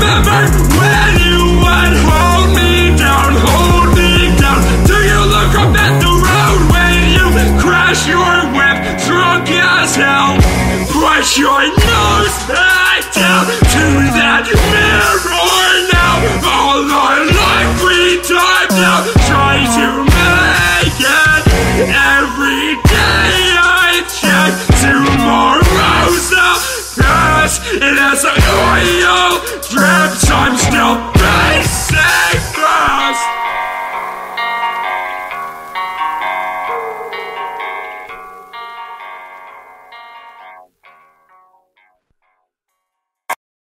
remember when you would hold me down, hold me down. Do you look up at the road when you crash your whip, drunk as hell? Push your nose back down to that mirror now. All our life we time now. Try to make it every day. I check tomorrow's past. It has a oil drips, I'm still